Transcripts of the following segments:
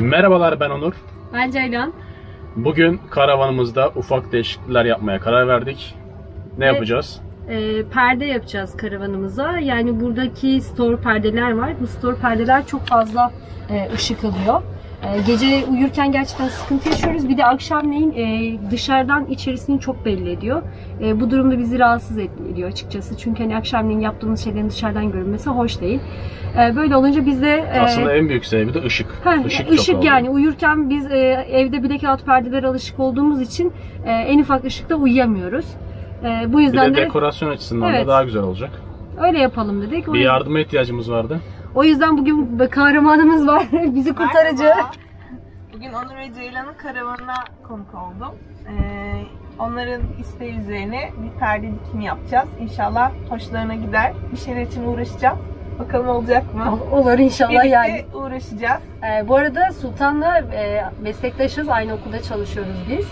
Merhabalar, ben Onur. Ben Ceylan. Bugün karavanımızda ufak değişiklikler yapmaya karar verdik. Ne yapacağız? Perde yapacağız karavanımıza. Yani buradaki store perdeler var. Bu store perdeler çok fazla ışık alıyor. Gece uyurken gerçekten sıkıntı yaşıyoruz. Bir de akşamleyin dışarıdan içerisini çok belli ediyor. Bu durumda bizi rahatsız ediyor açıkçası. Çünkü hani akşamleyin yaptığımız şeylerin dışarıdan görünmesi hoş değil. Böyle olunca bizde... Aslında en büyük sebebi de ışık. Işık yani. Uyurken biz evde bilekağıt perdelere alışık olduğumuz için en ufak ışıkta uyuyamıyoruz. Bu yüzden de dekorasyon açısından da daha güzel olacak. Öyle yapalım dedik. Bir yardıma ihtiyacımız vardı. O yüzden bugün kahramanımız var, bizi kurtarıcı. Merhaba. Bugün Onur ve Ceylan'ın karavanına konuk oldum. Onların isteği üzerine bir perde dikimi yapacağız. İnşallah hoşlarına gider. Bir şeyler için uğraşacağım. Bakalım olacak mı? Olur inşallah. Birlikte yani uğraşacağız. Bu arada Sultan'la meslektaşız, aynı okulda çalışıyoruz biz.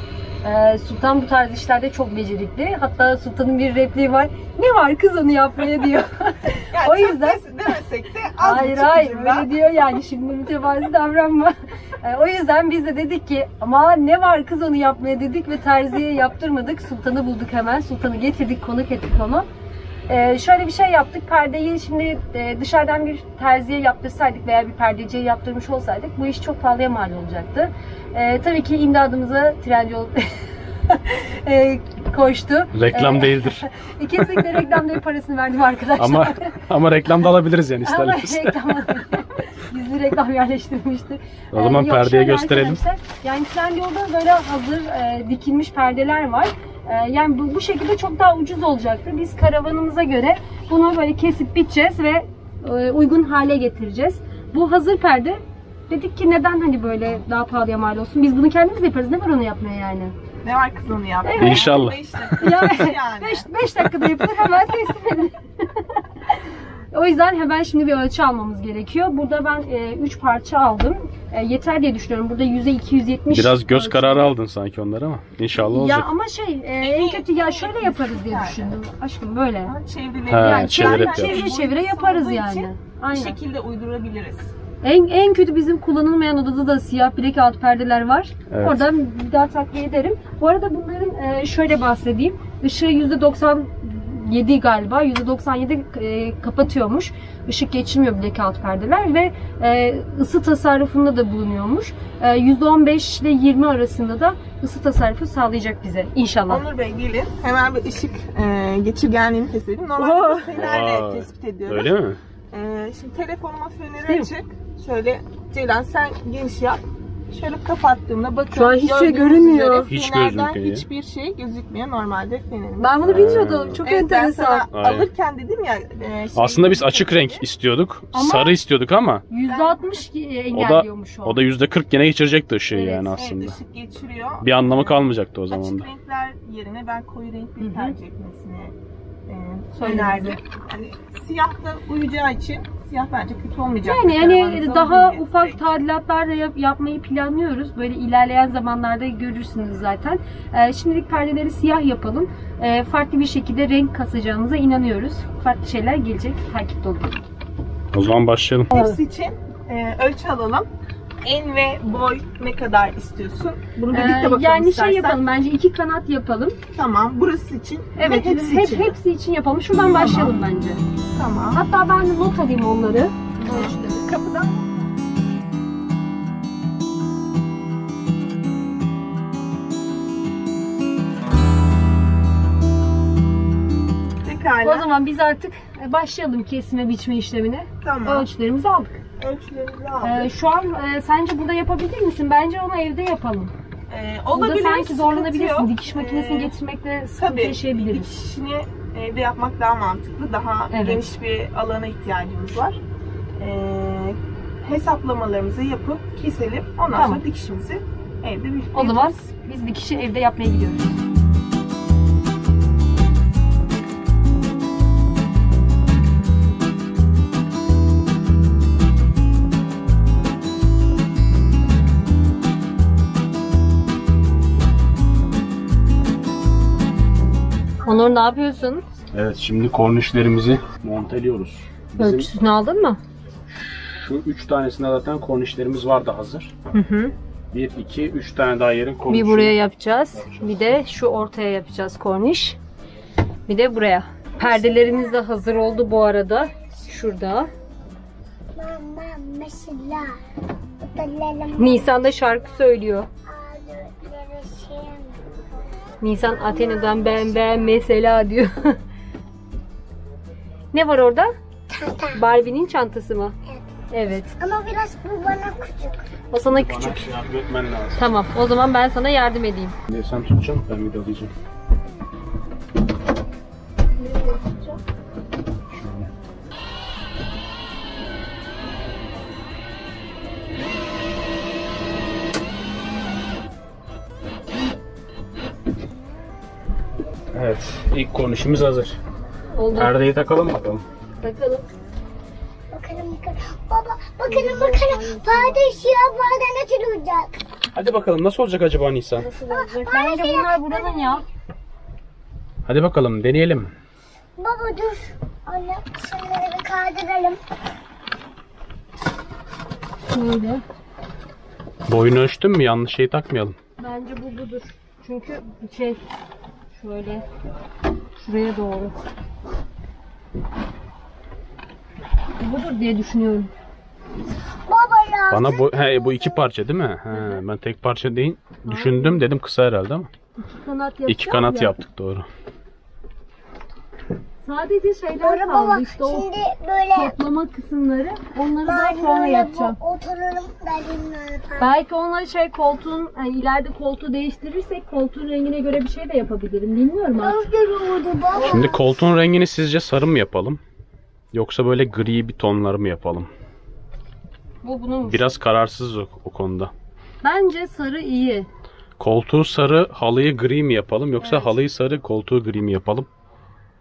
Sultan bu tarz işlerde çok becerikli. Hatta Sultan'ın bir repliği var. "Ne var kız onu yapmaya?" diyor. O yüzden demesek de az. Hayır öyle diyor yani, şimdi mütevazi davranma. O yüzden biz de dedik ki ama ne var kız onu yapmaya dedik ve terziye yaptırmadık. Sultan'ı bulduk hemen. Sultan'ı getirdik, konuk ettik onu. Şöyle bir şey yaptık. Perdeyi şimdi dışarıdan bir terziye yaptırsaydık veya bir perdeciye yaptırmış olsaydık bu iş çok pahalıya mal olacaktı. Tabii ki imdadımıza Trendyol koştu. Reklam değildir. Kesinlikle reklam değil, parasını verdim arkadaşlar. Ama reklam da alabiliriz yani isterseniz. Gizli reklam yerleştirmiştir. O zaman perdeye gösterelim. Yani Trendyol'da böyle hazır dikilmiş perdeler var. Yani bu şekilde çok daha ucuz olacaktı. Biz karavanımıza göre bunu böyle kesip biteceğiz ve uygun hale getireceğiz. Bu hazır perde dedik ki neden hani böyle daha pahalıya mal olsun? Biz bunu kendimiz yaparız. Ne var onu yapmaya yani? Ne var kız onu yapmaya? Evet. İnşallah. 5 dakikada yapılır, hemen teslim edin. O yüzden hemen şimdi bir ölçü almamız gerekiyor. Burada ben 3 parça aldım. Yeter diye düşünüyorum. Burada 100'e 270. Biraz göz kararı aldın sanki onlara ama inşallah olacak. Ya ama en kötü ya şöyle yaparız diye düşündüm. Aşkım böyle. Çevire yaparız yani. Aynı şekilde uydurabiliriz. En kötü bizim kullanılmayan odada da siyah bilekağıt perdeler var. Evet. Oradan bir daha takviye ederim. Bu arada bunların şöyle bahsedeyim. Işığı %97 galiba. %97 kapatıyormuş. Işık geçirmiyor blackout perdeler ve ısı tasarrufunda da bulunuyormuş. %15 ile 20 arasında da ısı tasarrufu sağlayacak bize inşallah. Onur Bey gelin. Hemen bir ışık geçirgenliğini tespit edeyim. Normalde fenerle tespit ediyoruz. Öyle mi? Şimdi telefonuma feneri açık. Şöyle Ceylan sen geniş yap. Şöyle kapattığımda bakıyorum. Hiç şey görünmüyor. Hiçbir şey gözükmüyor normalde fenerim. Ben bunu bilmiyordum. Çok enteresan. Alırken dedim ya. Aslında biz açık renk istiyorduk. Ama sarı istiyorduk ama. %60 engelliyormuş o. O da %40 gene geçirecekti ışığı yani aslında. Evet, ışık geçiriyor. Bir anlamı kalmayacaktı o zaman da. Açık renkler yerine ben koyu renkleri tercih etmesini söylerdi. Hani siyah da uyuyacağı için siyah bence kötü olmayacak. Yani daha ufak tadilatlar da yapmayı planlıyoruz. Böyle ilerleyen zamanlarda görürsünüz zaten. Şimdilik perdeleri siyah yapalım. Farklı bir şekilde renk katacağımıza inanıyoruz. Farklı şeyler gelecek. Takipte olun. O zaman başlayalım. Hepsi için ölçü alalım. En ve boy ne kadar istiyorsun? Bunu birlikte bakalım yani istersen. Yapalım bence 2 kanat yapalım. Tamam, burası için. Evet, hepsi için yapalım. Şuradan başlayalım bence. Tamam. Hatta ben de not alayım onları. Evet. Kapıdan. Pekala. O zaman biz artık başlayalım kesme biçme işlemine. Tamam. Ölçülerimizi aldık. Şu an sence burada yapabilir misin? Bence onu evde yapalım. Olabilir. Sanki zorlanabilirsin. Yok. Dikiş makinesini getirmekle sıkıntı yaşayabiliriz. Dikişini evde yapmak daha mantıklı. Daha geniş bir alana ihtiyacımız var. Hesaplamalarımızı yapıp keselim. Ondan sonra dikişimizi evde yapacağız. O zaman biz dikişi evde yapmaya gidiyoruz. Onur ne yapıyorsun? Evet, şimdi kornişlerimizi monteliyoruz. Ölçüsünü aldın mı? Şu 3 tanesinde zaten kornişlerimiz vardı hazır. Hı hı. 1, 2, 3 tane daha yerin kornişi. Bir buraya yapacağız. Bir de şu ortaya yapacağız korniş. Bir de buraya. Perdelerimiz de hazır oldu bu arada. Şurada. Nisan'da şarkı söylüyor. Nisan Athena'dan ben mesela diyor. Ne var orada? Çanta. Barbie'nin çantası mı? Evet. Evet. Ama biraz bu bana küçük. O sana küçük. Bana yardım etmen lazım. Tamam. O zaman ben sana yardım edeyim. Sen tutacaksın, ben bir de alacağım. Evet, ilk konuşumuz hazır. Oldu. Perdeyi takalım bakalım. Takalım. Bakalım. Baba, bakalım. Perde siyah perde nasıl olacak? Hadi bakalım nasıl olacak acaba Nisan? Bence bunlar buranın ya. Hadi bakalım deneyelim. Baba dur. Anne şunları bir kaldıralım. Böyle. Boyunu ölçtün mü? Yanlış şey takmayalım. Bence bu budur. Çünkü şey... Şöyle şuraya doğru. Budur diye düşünüyorum. Baba bana bu iki parça değil mi? He, ben tek parça değil düşündüm dedim kısa herhalde ama. İki kanat yaptık doğru. Sadece şeyler kaldı işte o şimdi böyle toplama kısımları onları daha sonra yapacağım. Belki onları şey koltuğun yani ileride koltuğu değiştirirsek koltuğun rengine göre bir şey de yapabilirim bilmiyorum artık. Şimdi koltuğun rengini sizce sarı mı yapalım? Yoksa böyle gri bir tonları mı yapalım? Bu bunun biraz kararsızız o konuda. Bence sarı iyi. Koltuğu sarı halıyı gri mi yapalım yoksa evet. Halıyı sarı koltuğu gri mi yapalım?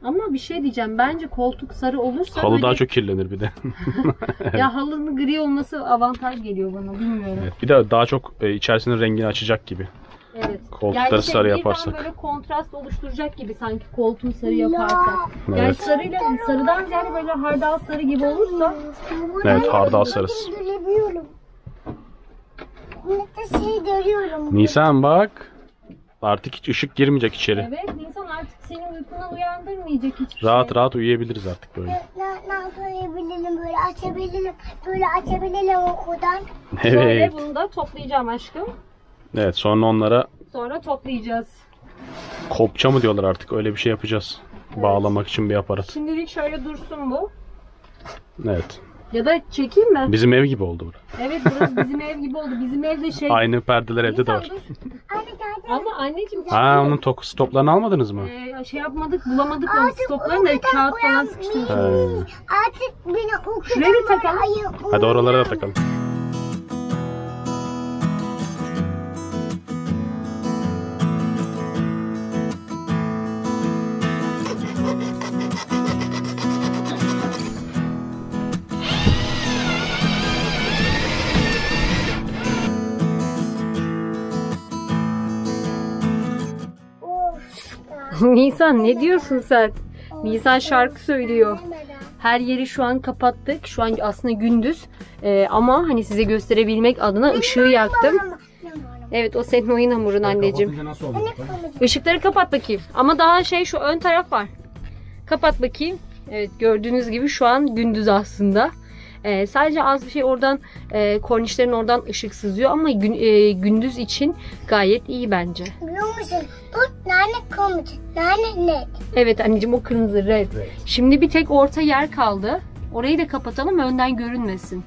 Ama bir şey diyeceğim. Bence koltuk sarı olursa... Halı böyle... daha çok kirlenir bir de. Ya halının gri olması avantaj geliyor bana. Bilmiyorum. Evet, bir de daha çok içerisinin rengini açacak gibi. Evet. Koltukları yani sarı yaparsak. Birden böyle kontrast oluşturacak gibi sanki koltuğu sarı yaparsak. Evet. Yani sarıdan ziyade böyle hardal sarı gibi olursa... Evet hardal sarısı. Nisan bak. Artık hiç ışık girmeyecek içeri. Evet Nisan artık senin uykuna uyandırmayacak hiçbir şey. Rahat uyuyabiliriz artık böyle. Ne yapabilirim böyle açabilirim. Böyle açabilirim okuldan. Evet. Şöyle bunu da toplayacağım aşkım. Evet sonra onlara. Sonra toplayacağız. Kopça mı diyorlar artık öyle bir şey yapacağız. Evet. Bağlamak için bir aparat. Şimdilik şöyle dursun bu. Evet. Ya da çekeyim mi? Bizim ev gibi oldu burası. Evet burası bizim ev gibi oldu. Bizim evde şey... Aynı perdeler evde de var. Ama anneciğim... Ha onun stoplarını almadınız mı? Şey yapmadık, bulamadık onu stoplarını da kağıt falan sıkıştırdık. Artık beni okudum. Şuraya bir takalım. Hadi oralara da takalım. Nisan ne diyorsun sen? Nisan şarkı söylüyor. Her yeri şu an kapattık. Şu an aslında gündüz. Ama hani size gösterebilmek adına ışığı yaktım. Evet o senin oyun hamurun anneciğim. Işıkları kapat bakayım. Ama daha şey şu ön taraf var. Kapat bakayım. Evet gördüğünüz gibi şu an gündüz aslında. Sadece az bir şey oradan kornişlerin oradan ışık sızıyor ama gündüz için gayet iyi bence. Biliyor musun? Bu nane red. Evet anneciğim o kırmızı red. Evet. Şimdi bir tek orta yer kaldı. Orayı da kapatalım önden görünmesin.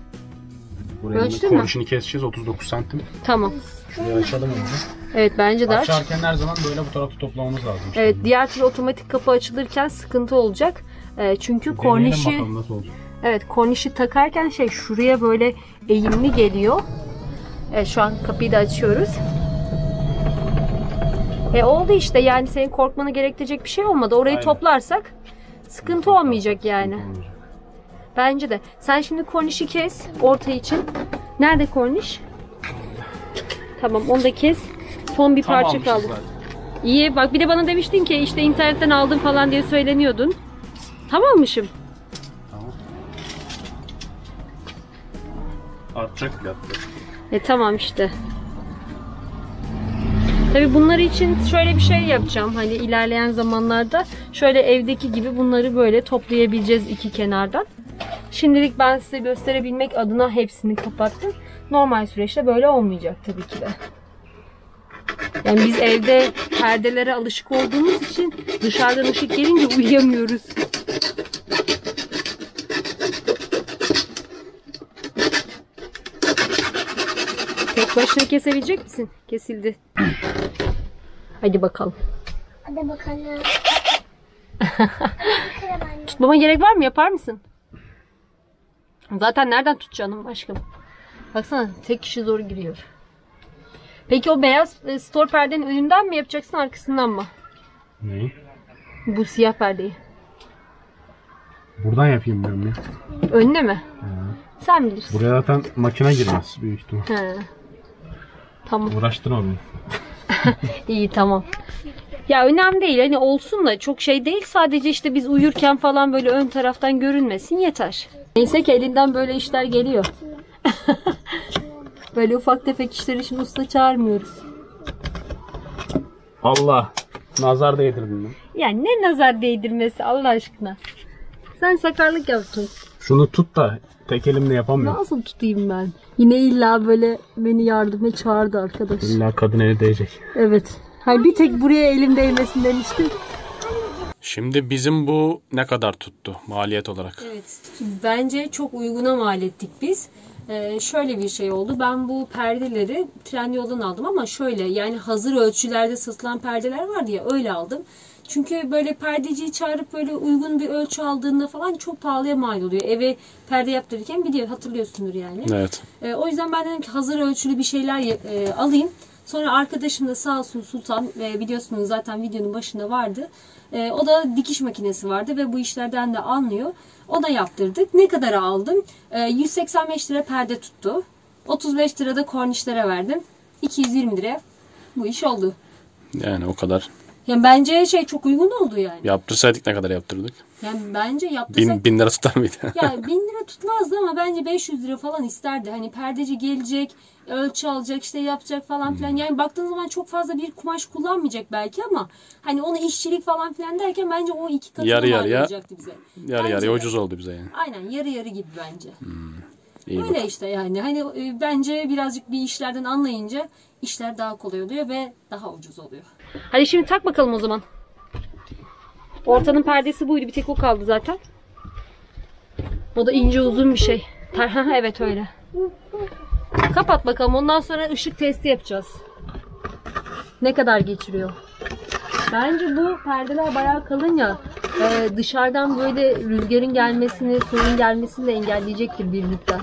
Ölçtün mü? Kornişini keseceğiz 39 santim. Tamam. Şurayı açalım önce. Evet bence de aç. Açarken her zaman böyle bu tarafı toplamamız lazım. Evet şimdi. Diğer türlü otomatik kapı açılırken sıkıntı olacak. Çünkü kornişi... Evet kornişi takarken şey şuraya böyle eğimli geliyor. Evet şu an kapıyı da açıyoruz. Oldu işte yani senin korkmanı gerektirecek bir şey olmadı. Orayı aynen. Toplarsak sıkıntı olmayacak yani. Bence de. Sen şimdi kornişi kes orta için. Nerede korniş? Tamam onu da kes. Son bir parça kaldı. İyi bak bir de bana demiştin ki işte internetten aldım falan diye söyleniyordun. Tamammışım. Yapacak mı? Yapacak. Tamam işte. Tabii bunları için şöyle bir şey yapacağım. Hani ilerleyen zamanlarda şöyle evdeki gibi bunları böyle toplayabileceğiz iki kenardan. Şimdilik ben size gösterebilmek adına hepsini kapattım. Normal süreçte böyle olmayacak tabii ki de. Yani biz evde perdelere alışık olduğumuz için dışarıdan ışık gelince uyuyamıyoruz. Tek başına kesebilecek misin? Kesildi. Hadi bakalım. Hadi bakalım. Tutmama gerek var mı? Yapar mısın? Zaten nereden tutacağım aşkım? Baksana tek kişi zor giriyor. Peki o beyaz stor perdenin önünden mi yapacaksın, arkasından mı? Neyi? Bu siyah perdeyi. Buradan yapayım diyorum ya. Önüne mi? He. Sen bilirsin. Buraya zaten makine girmez büyük ihtimal. He. Tamam. Uğraştırma beni. İyi tamam. Ya önemli değil, hani olsun da çok şey değil, sadece işte biz uyurken falan böyle ön taraftan görünmesin yeter. Neyse ki elinden böyle işler geliyor. Böyle ufak tefek işler için usta çağırmıyoruz. Allah! Nazar değdirdin mi? Ya ne nazar değdirmesi Allah aşkına? Sen sakarlık yaptın. Şunu tut da tek elimle yapamıyorum. Nasıl tutayım ben? Yine illa böyle beni yardıma çağırdı arkadaş. İlla kadın eli değecek. Evet. Hayır, bir tek buraya elim değmesin demiştim. Şimdi bizim bu ne kadar tuttu maliyet olarak? Evet. Bence çok uyguna mal ettik biz. Şöyle bir şey oldu. Ben bu perdeleri Trendyol'dan aldım ama şöyle, yani hazır ölçülerde satılan perdeler vardı ya, öyle aldım. Çünkü böyle perdeciyi çağırıp böyle uygun bir ölçü aldığında falan çok pahalıya mal oluyor. Eve perde yaptırırken biliyor, hatırlıyorsundur yani. Evet. O yüzden ben dedim ki hazır ölçülü bir şeyler alayım. Sonra arkadaşım da sağ olsun Sultan, biliyorsunuz zaten videonun başında vardı. O da dikiş makinesi vardı ve bu işlerden de anlıyor. O da yaptırdık. Ne kadara aldım? 185 lira perde tuttu. 35 lira da kornişlere verdim. 220 lira bu iş oldu. Yani o kadar. Yani bence şey çok uygun oldu yani. Yaptırsaydık ne kadar yaptırdık? Yani bence yaptırsak... Bin lira tutar mıydı? Yani 1000 lira tutmazdı ama bence 500 lira falan isterdi. Hani perdeci gelecek, ölçü alacak, işte yapacak falan filan. Yani baktığın zaman çok fazla bir kumaş kullanmayacak belki ama hani onu işçilik falan filan derken bence o iki katına bağlayacaktı bize. Yarı yarıya ucuz oldu bize yani. Aynen, yarı yarı gibi bence. Öyle işte yani. Hani bence birazcık bir işlerden anlayınca işler daha kolay oluyor ve daha ucuz oluyor. Hadi şimdi tak bakalım o zaman. Ortanın perdesi buydu. Bir tek o kaldı zaten. O da ince uzun bir şey. Evet öyle. Kapat bakalım. Ondan sonra ışık testi yapacağız. Ne kadar geçiriyor? Bence bu perdeler bayağı kalın ya. Dışarıdan böyle rüzgarın gelmesini, suyun gelmesini de engelleyecektir bir miktar.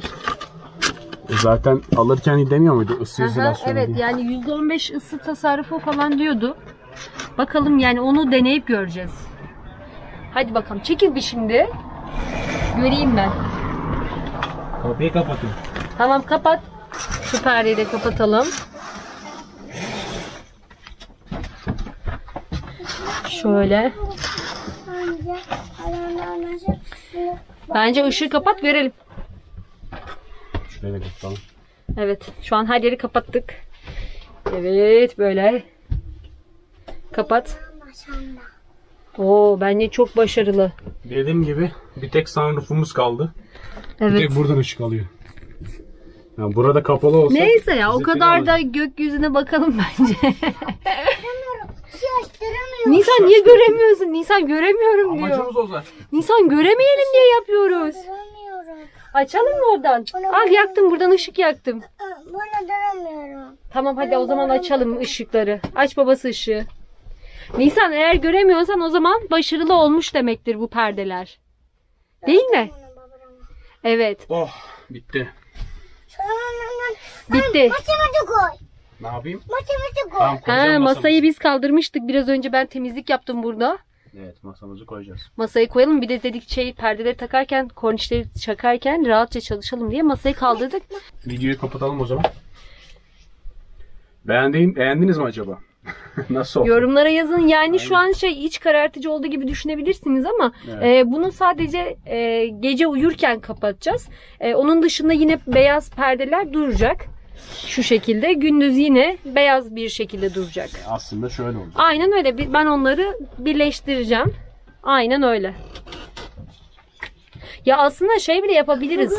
Zaten alırken demiyor muydu ısı izolasyonu? Evet diye. Yani %15 ısı tasarrufu falan diyordu. Bakalım yani onu deneyip göreceğiz. Hadi bakalım çekil bir şimdi. Göreyim ben. Kapıyı kapatın. Tamam kapat. Şu perdeyi de kapatalım. Şöyle. Bence ışığı kapat verelim. Şöyle kapatalım. Evet şu an her yeri kapattık. Evet böyle. Kapat. Oo bence çok başarılı. Dediğim gibi bir tek sunroofumuz kaldı. Evet. Bir tek buradan ışık alıyor. Yani burada kapalı olsa. Neyse ya o kadar da gökyüzüne bakalım bence. Nisan niye göremiyorsun? Nisan göremiyorum diyor. Amacımız o zaten. Nisan göremeyelim diye yapıyoruz. Açalım mı oradan? Al yaktım, buradan ışık yaktım. Bunu göremiyorum. Tamam hadi o zaman açalım ışıkları. Aç babası ışığı. Nisan eğer göremiyorsan o zaman başarılı olmuş demektir bu perdeler. Değil mi? Evet. Oh bitti. Bitti. Ne yapayım? Ha, masayı biz kaldırmıştık. Biraz önce ben temizlik yaptım burada. Evet masamızı koyacağız. Masayı koyalım. Bir de dedik şey perdeleri takarken, kornişleri çakarken rahatça çalışalım diye masayı kaldırdık. Videoyu kapatalım o zaman. Beğendiniz mi acaba? Nasıl oldu? Yorumlara yazın. Yani aynen, şu an iç karartıcı olduğu gibi düşünebilirsiniz ama evet, bunu sadece gece uyurken kapatacağız. Onun dışında yine beyaz perdeler duracak. Şu şekilde. Gündüz yine beyaz bir şekilde duracak. Aslında şöyle olacak. Aynen öyle. Ben onları birleştireceğim. Aynen öyle. Ya aslında bile yapabiliriz.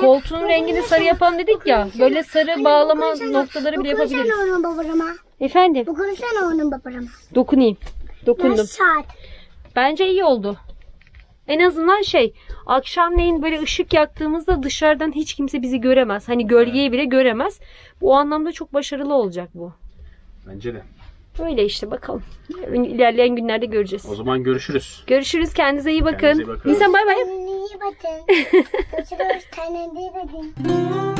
Koltuğun rengini sarı yapalım dedik ya. Böyle sarı bağlama noktaları bile yapabiliriz. Efendim? Dokunsana onun babama. Dokunayım. Dokundum. Bence iyi oldu. En azından akşamleyin böyle ışık yaktığımızda dışarıdan hiç kimse bizi göremez. Hani gölgeyi bile göremez. Bu anlamda çok başarılı olacak bu. Bence de. Öyle bakalım. İlerleyen günlerde göreceğiz. O zaman görüşürüz. Görüşürüz. Kendinize iyi bakın. Nisan, bay bay. Kendinize iyi bakın. Görüşürüz.